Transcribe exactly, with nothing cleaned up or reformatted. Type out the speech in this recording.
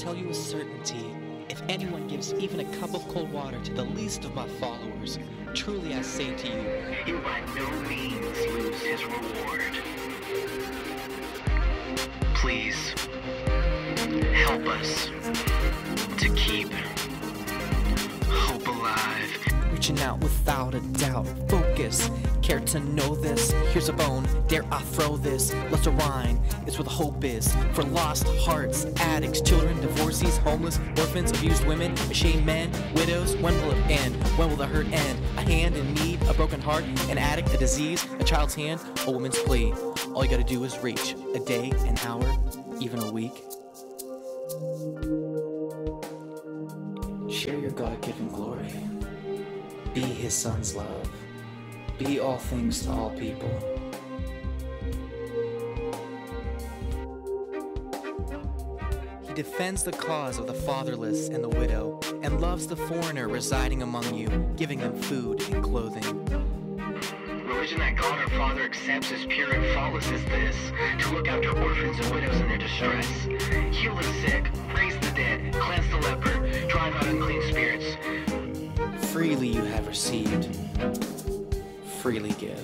tell you with certainty, if anyone gives even a cup of cold water to the least of my followers, truly I say to you, he will by no means lose his reward. Please, help us to keep hope alive. Reaching out without a doubt, focus, care to know this, here's a bone, dare I throw this, left or rhyme, it's where the hope is, for lost hearts, addicts, children, divorcees, homeless, orphans, abused women, ashamed men, widows, when will it end, when will the hurt end, a hand in need, a broken heart, an addict, a disease, a child's hand, a woman's plea, all you gotta do is reach, a day, an hour, even a week. Share your God-given glory. Be his son's love. Be all things to all people. He defends the cause of the fatherless and the widow, and loves the foreigner residing among you, giving them food and clothing. Religion that God our Father accepts as pure and flawless is this, to look after orphans and widows in their distress, heal the sick, raise the dead, cleanse the leper, drive out unclean spirits. Freely you have received, freely give.